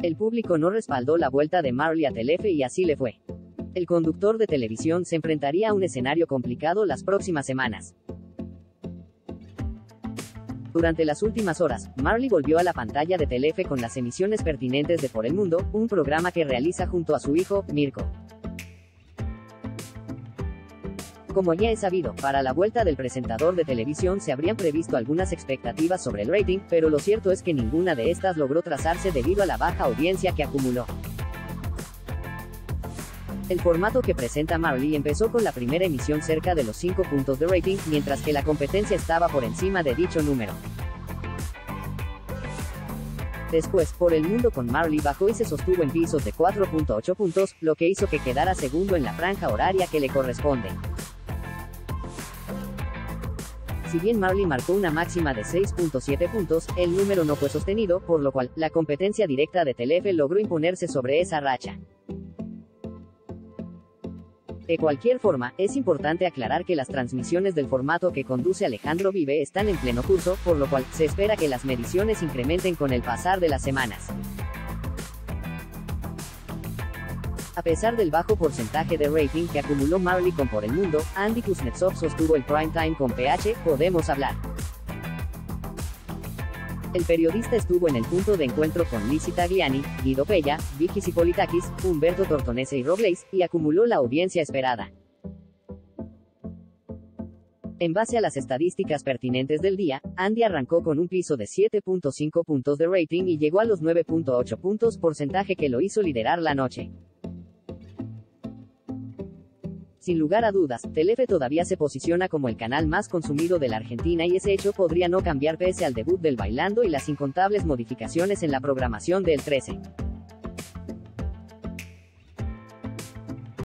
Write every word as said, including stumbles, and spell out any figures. El público no respaldó la vuelta de Marley a Telefe y así le fue. El conductor de televisión se enfrentaría a un escenario complicado las próximas semanas. Durante las últimas horas, Marley volvió a la pantalla de Telefe con las emisiones pertinentes de Por el Mundo, un programa que realiza junto a su hijo, Mirko. Como ya es sabido, para la vuelta del presentador de televisión se habrían previsto algunas expectativas sobre el rating, pero lo cierto es que ninguna de estas logró trazarse debido a la baja audiencia que acumuló. El formato que presenta Marley empezó con la primera emisión cerca de los cinco puntos de rating, mientras que la competencia estaba por encima de dicho número. Después, Por el Mundo con Marley bajó y se sostuvo en pisos de cuatro punto ocho puntos, lo que hizo que quedara segundo en la franja horaria que le corresponde. Si bien Marley marcó una máxima de seis punto siete puntos, el número no fue sostenido, por lo cual, la competencia directa de Telefe logró imponerse sobre esa racha. De cualquier forma, es importante aclarar que las transmisiones del formato que conduce Alejandro Vive están en pleno curso, por lo cual, se espera que las mediciones incrementen con el pasar de las semanas. A pesar del bajo porcentaje de rating que acumuló Marley con Por el Mundo, Andy Kusnetzoff sostuvo el prime time con P H, Podemos Hablar. El periodista estuvo en el punto de encuentro con Lizzie Tagliani, Guido Pella, Vicky Cipolitakis, Humberto Tortonese y Robles, y acumuló la audiencia esperada. En base a las estadísticas pertinentes del día, Andy arrancó con un piso de siete punto cinco puntos de rating y llegó a los nueve punto ocho puntos, porcentaje que lo hizo liderar la noche. Sin lugar a dudas, Telefe todavía se posiciona como el canal más consumido de la Argentina y ese hecho podría no cambiar pese al debut del Bailando y las incontables modificaciones en la programación del Telefe.